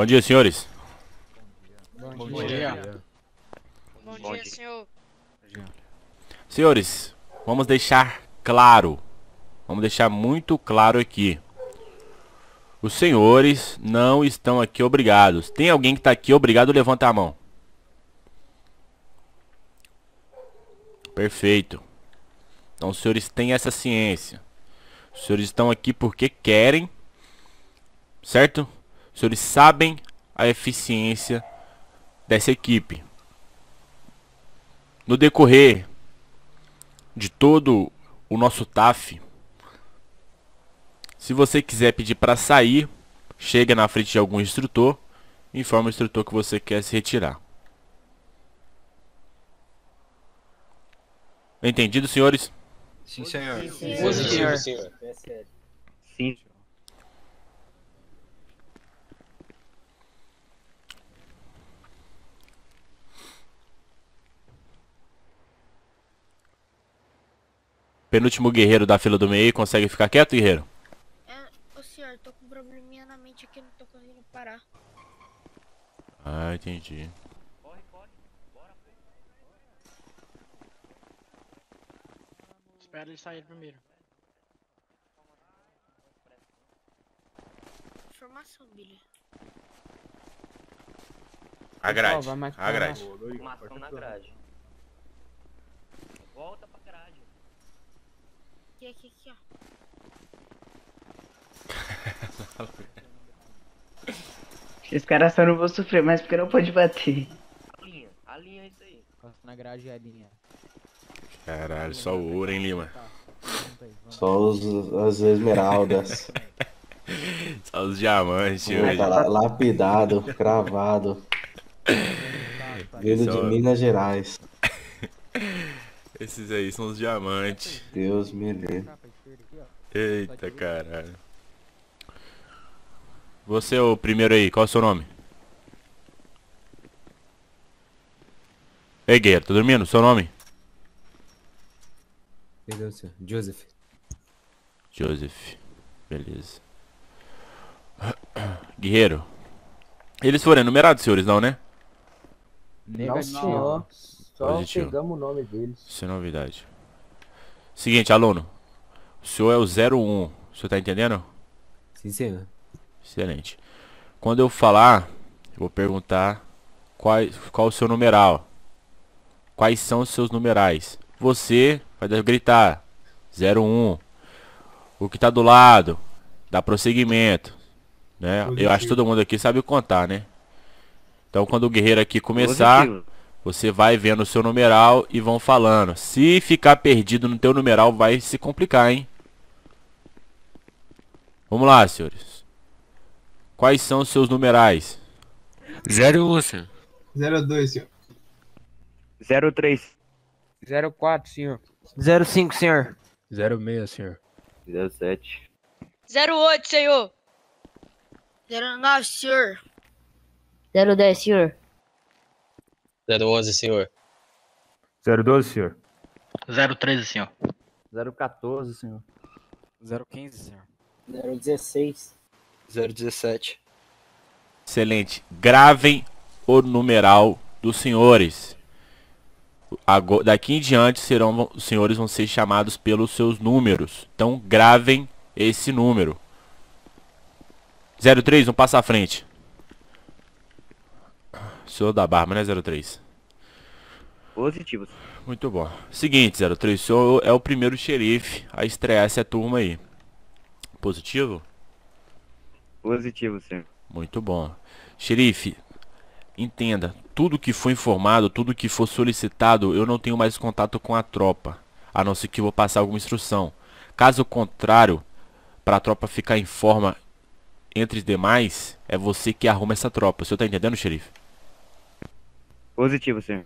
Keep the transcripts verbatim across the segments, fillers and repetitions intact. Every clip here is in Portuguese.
Bom dia, senhores. Bom dia. Bom dia, Bom dia, Bom dia. senhor. Senhores, vamos deixar claro, vamos deixar muito claro aqui. Os senhores não estão aqui obrigados. Tem alguém que está aqui obrigado? Levanta a mão. Perfeito. Então os senhores têm essa ciência. Os senhores estão aqui porque querem, certo? Os senhores sabem a eficiência dessa equipe. No decorrer de todo o nosso T A F, se você quiser pedir para sair, chega na frente de algum instrutor e informa o instrutor que você quer se retirar. Entendido, senhores? Sim, senhor. Sim, senhor. Positivo, senhor. Sim. Penúltimo guerreiro da fila do meio, consegue ficar quieto, guerreiro? É, ô senhor, tô com um probleminha na mente aqui, não tô conseguindo parar. Ah, entendi. Corre, corre, bora. Espera ele sair primeiro. Informação, Billy. A grade, a grade. Informação na grade. Volta pra grade. Aqui, aqui, aqui, ó. Esses caras só não vão sofrer mais porque não pode bater. A linha, a linha é isso aí. Na grade é a linha. Caralho, só o ouro, hein, Lima? Só os, as esmeraldas. Só os diamantes, hoje. Tá lapidado, cravado. Vindo de Minas Gerais. Esses aí são os diamantes. Deus me livre. Eita caralho. Você é o primeiro aí, qual é o seu nome? Ei, guerreiro, tá dormindo? Seu nome? Perdão, senhor. Joseph. Joseph. Beleza. Guerreiro. Eles foram enumerados, senhores, não, né? Não, senhor. Só positivo. Pegamos o nome deles. Sem novidade. Seguinte, aluno. O senhor é o zero um. O senhor tá entendendo? Sim, senhor. Excelente. Quando eu falar, eu vou perguntar qual, qual o seu numeral. Quais são os seus numerais. Você vai gritar zero um. O que tá do lado, dá prosseguimento. Né? Eu acho que todo mundo aqui sabe contar, né? Então quando o guerreiro aqui começar... Positivo. Você vai vendo o seu numeral e vão falando. Se ficar perdido no teu numeral, vai se complicar, hein? Vamos lá, senhores. Quais são os seus numerais? zero um, senhor. zero dois, senhor. zero três. zero quatro, senhor. zero cinco, senhor. zero seis, senhor. zero sete. zero oito, senhor. zero nove, senhor. zero dez, senhor. zero onze, senhor. zero doze, senhor. zero treze, senhor. zero quatorze, senhor. zero quinze, senhor. zero dezesseis. zero dezessete. Excelente. Gravem o numeral dos senhores. Agora, daqui em diante, serão, os senhores vão ser chamados pelos seus números. Então, gravem esse número. zero três, um passo à frente. Senhor da barba, né, zero três? Positivo. Muito bom. Seguinte, zero três, o senhor é o primeiro xerife a estrear essa turma aí. Positivo? Positivo, senhor. Muito bom. Xerife, entenda, tudo que for informado, tudo que for solicitado, eu não tenho mais contato com a tropa, a não ser que eu vou passar alguma instrução. Caso contrário, para a tropa ficar em forma entre os demais, é você que arruma essa tropa. O senhor tá entendendo, xerife? Positivo, senhor.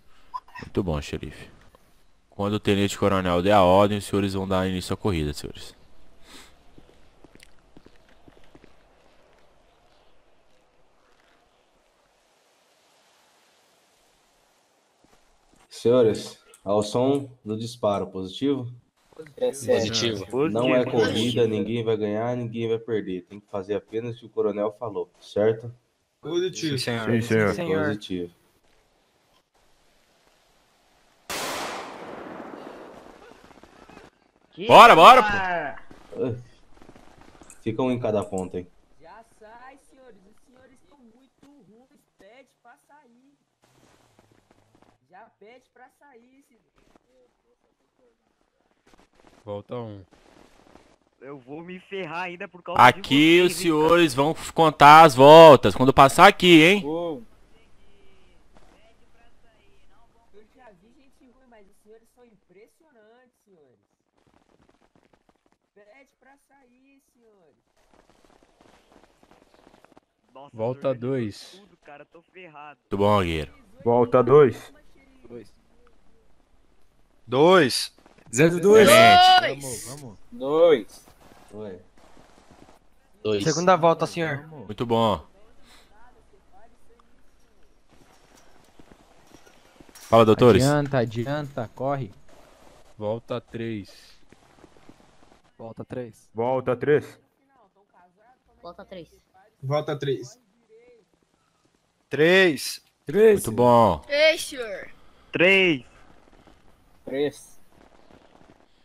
Muito bom, xerife. Quando o tenente-coronel der a ordem, os senhores vão dar início à corrida, senhores. Senhores, ao som do disparo, positivo? Positivo. Positivo. Não é corrida, ninguém vai ganhar, ninguém vai perder. Tem que fazer apenas o que o coronel falou, certo? Positivo. Sim, senhor. Sim, senhor. Sim, senhor. Positivo. Que bora, bora, cara. Pô! Fica um em cada ponta, hein? Já sai, senhores. Os senhores estão muito ruins. Pede pra sair. Já pede pra sair, senhor. Volta um. Eu vou me ferrar ainda por causa aqui de aqui os senhores tá? Vão contar as voltas. Quando passar aqui, hein? Uou. Eu já vi gente ruim, mas os senhores são impressionantes, senhores. Pede pra sair, senhores. Nossa, volta dois. Cara, tô ferrado. Muito bom, Guerreiro. Volta dois. Dois. Dois. Dizendo dois. Vamos, vamos. Dois. Dois. Dois. Segunda volta, senhor. Muito bom. Fala, doutores. Adianta, adianta, corre. Volta três. Volta três. Volta três. Volta três. Volta três. Três. Três. Muito bom. Três, senhor. Três. Três.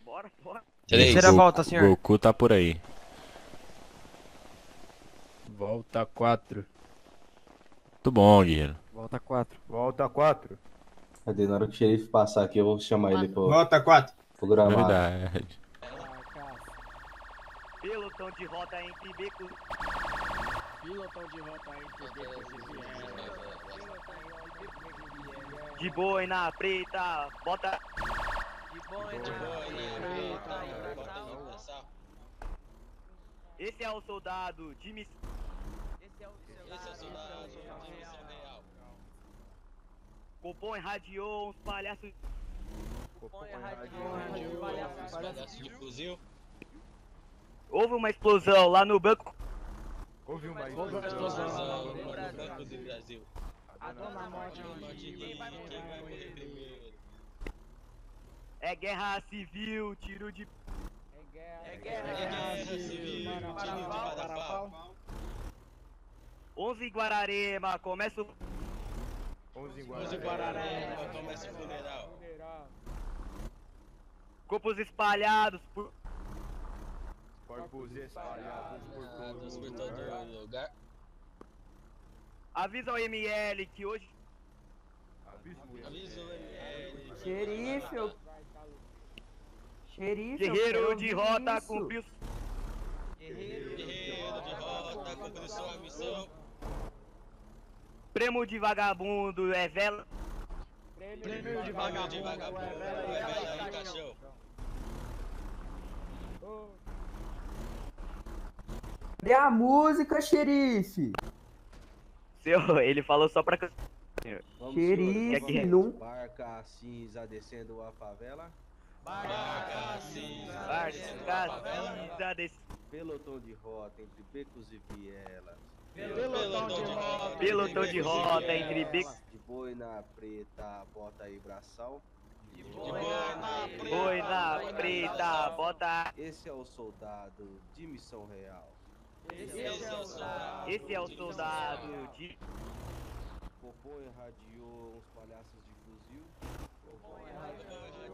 Bora, bora. Terceira volta, senhor. Goku tá por aí. Volta quatro. Muito bom, Guilherme. Volta quatro. Volta quatro. Cadê? Na hora que o xerife passar aqui, eu vou chamar ele pro... Volta quatro. Pro gramado. Verdade. Pelotão de rota entre becos. Pelotão de rota entre becos. De boina preta, bota. De boina preta. Esse é o soldado de missão. Esse é o soldado de missão real. Compõe, radiou uns palhaços. Compõe, radiou uns palhaços de fuzil. Houve uma explosão lá no banco. Houve uma explosão lá no Banco do Brasil. A dona morte, quem vai morrer primeiro? É guerra civil, tiro de... É guerra civil, tiro de pau. onze em Guararema, começa o... onze em Guararema, começa o funeral. Corpos espalhados por... Corpos espalhados por todo lugar. Avisa o M L que hoje... Avisa o M L. Xerife, eu... Xerife, guerreiro de rota cumpriu... Guerreiro de rota cumpriu sua missão. Prêmio de vagabundo é vela. Prêmio de vagabundo é vela e caixão. Cadê a música, xerife? Seu, ele falou só pra cantar. Xerife, não. Barca cinza descendo a favela. Barca cinza descendo a favela. Pelotão de rota entre becos e vielas. Pelotão de rota entre becos. De boina preta, bota e braçal. De boina preta, bota. Esse é o soldado de missão real. Esse é o soldado, Esse é o soldado de... Popô irradiou uns palhaços de fuzil.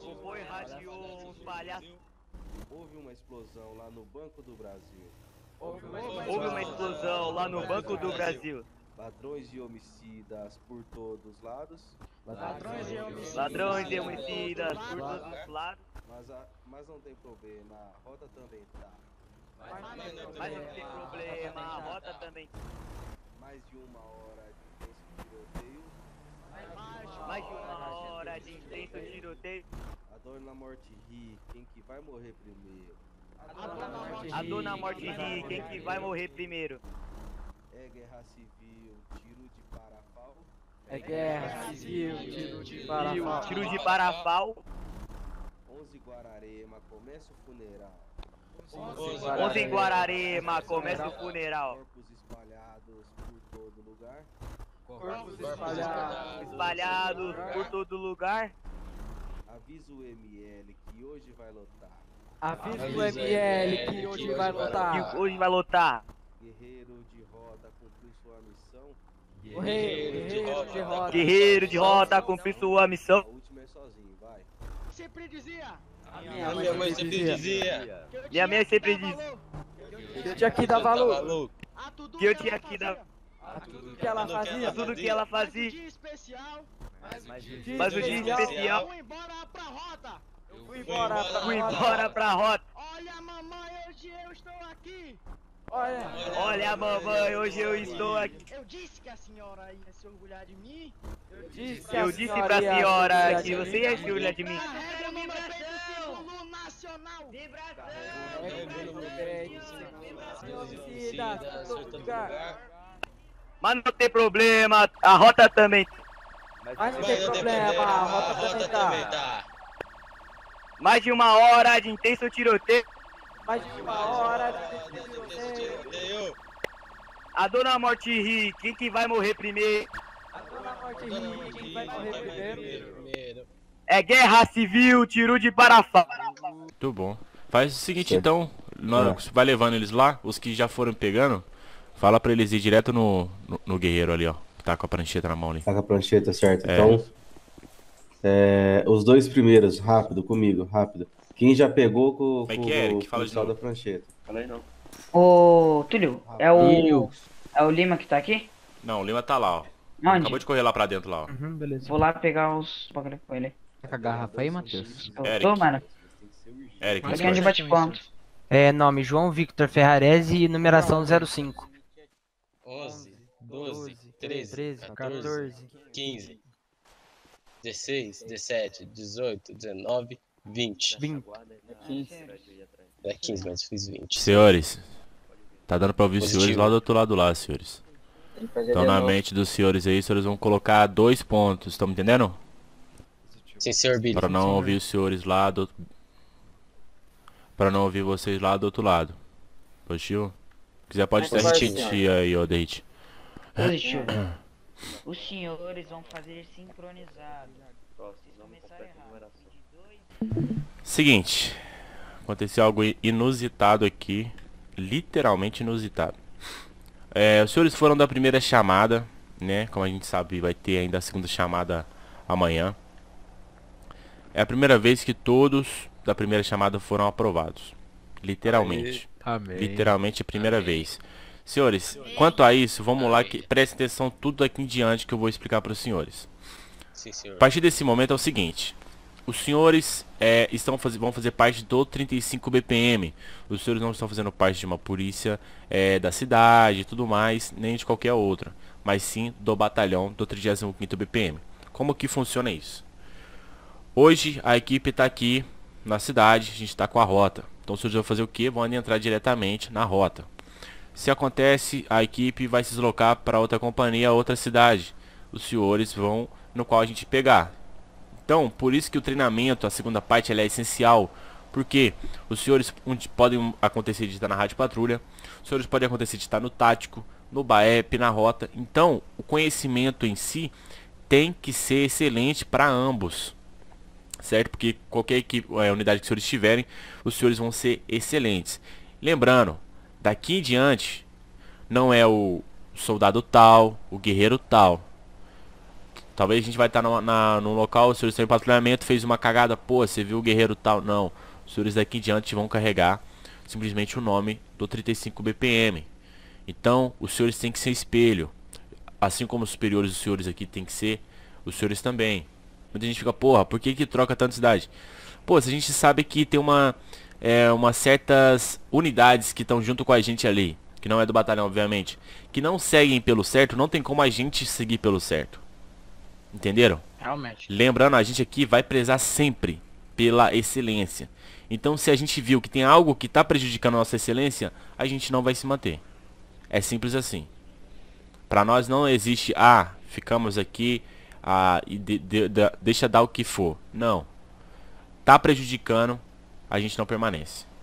Popô irradiou uns palhaços. Houve uma explosão lá no Banco do Brasil. Houve uma explosão, Houve uma explosão lá no Banco do Brasil. Ladrões e homicidas por todos os lados. Ladrões e homicidas, Ladrões e homicidas por todos os lados. Mas, a... Mas não tem problema, a roda também tá. Mas, mas não tem problema, a rota também. Mais de uma hora de intenso tiroteio. Mais de uma hora de intenso tiroteio. A dona morte ri, quem que vai morrer primeiro? A dona morte ri, quem que vai morrer primeiro? É guerra civil, tiro de parafal. É guerra civil, tiro de parafal. Tiro de parafal. onze Guararema, começa o funeral. onze em Guararema, começa o funeral. Corpos espalhados por todo lugar. Corpos espalhados, espalhados por todo lugar. Avisa o M L que hoje vai lotar. Avisa o M L que hoje vai lotar. Que hoje vai lotar. Guerreiro de roda, cumpriu sua missão. Guerreiro de rota, de rota. Guerreiro de rota, cumprir sua missão. A última é sozinho, vai. Sempre dizia. A minha, a minha mãe sempre dizia. Minha mãe sempre dizia. Que eu tinha que dar valor. Que eu tinha que dar. A tudo que ela fazia. A tudo que ela fazia. Mas o dia especial. Eu fui embora pra rota. Eu fui embora pra rota. Fui embora pra rota. Olha, mamãe, hoje eu estou aqui. Olha, olha mamãe, hoje eu estou aqui. Eu disse que a senhora ia se orgulhar de mim. Eu disse, eu disse pra senhora que você ia se orgulhar de mim. Carrega no peito nacional. Mas não tem problema, a rota também. Mas não tem problema, a rota também tá. Mais de uma hora de intenso tiroteio. Mais de uma hora de tiroteio. A dona Morte ri, quem que vai morrer primeiro? A dona Morte ri, quem vai morrer primeiro? É guerra civil, tiro de parafuso. Muito bom. Faz o seguinte então, nós vai levando eles lá, os que já foram pegando, fala pra eles ir direto no, no, no guerreiro ali, ó, que tá com a prancheta na mão ali. Tá com a prancheta, certo? É. Então, é, os dois primeiros, rápido, comigo, rápido. Quem já pegou com, é que é, com, que fala com o pessoal da prancheta? Fala aí não. Ô, Túlio, é o, é o Lima que tá aqui? Não, o Lima tá lá, ó. Onde? Acabou de correr lá pra dentro, lá, ó. Uhum, beleza. Vou lá pegar os bagulho com ele. Tá com a garrafa aí, Matheus? Eu tô, mano. Eric, mas onde bate ponto? É, nome João Victor Ferrarese e numeração zero cinco. onze, doze, treze, quatorze, quinze, dezesseis, dezessete, dezoito, dezenove... vinte. É quinze, mas fiz vinte. Senhores, tá dando pra ouvir os senhores lá do outro lado lá, senhores. Então na mente dos senhores aí, os senhores vão colocar dois pontos, estão me entendendo? Sim, senhor Billy. Pra não ouvir os senhores lá do outro... Pra não ouvir vocês lá do outro lado. Positivo? Se quiser pode até repetir aí, ô Deite. Positivo. Os senhores vão fazer sincronizado. Vocês começaram errado. Seguinte, aconteceu algo inusitado aqui, literalmente inusitado. É, os senhores foram da primeira chamada, né? Como a gente sabe, vai ter ainda a segunda chamada amanhã. É a primeira vez que todos da primeira chamada foram aprovados, literalmente. Amém. Literalmente a primeira Amém. Vez. Senhores, quanto a isso, vamos Amém. Lá que prestem atenção tudo aqui em diante que eu vou explicar para os senhores. Sim, senhor. A partir desse momento é o seguinte. Os senhores é, estão faz... vão fazer parte do trinta e cinco B P M. Os senhores não estão fazendo parte de uma polícia é, da cidade e tudo mais, nem de qualquer outra, mas sim do batalhão do trinta e cinco B P M. Como que funciona isso? Hoje a equipe está aqui na cidade, a gente está com a rota. Então os senhores vão fazer o que? Vão entrar diretamente na rota. Se acontece, a equipe vai se deslocar para outra companhia, outra cidade. Os senhores vão no qual a gente pegar. Então, por isso que o treinamento, a segunda parte, ela é essencial. Porque os senhores podem acontecer de estar na rádio patrulha, os senhores podem acontecer de estar no tático, no B A E P, na rota. Então, o conhecimento em si tem que ser excelente para ambos. Certo? Porque qualquer equipe, é, unidade que os senhores tiverem, os senhores vão ser excelentes. Lembrando, daqui em diante, não é o soldado tal, o guerreiro tal. Talvez a gente vai estar no, na, no local, os senhores estão em patrulhamento, fez uma cagada, pô, você viu o guerreiro tal? Não, os senhores daqui em diante vão carregar simplesmente o nome do trinta e cinco B P M. Então, os senhores têm que ser espelho. Assim como os superiores, os senhores aqui tem que ser, os senhores também. Muita gente fica, porra, por que que troca tanta cidade? Pô, se a gente sabe que tem uma, é, uma certas unidades que estão junto com a gente ali, que não é do batalhão, obviamente, que não seguem pelo certo, não tem como a gente seguir pelo certo. Entenderam? Realmente. Lembrando, a gente aqui vai prezar sempre pela excelência. Então, se a gente viu que tem algo que está prejudicando a nossa excelência, a gente não vai se manter. É simples assim. Para nós não existe, ah, ficamos aqui, ah, e de, de, de, deixa dar o que for. Não. Tá prejudicando, a gente não permanece.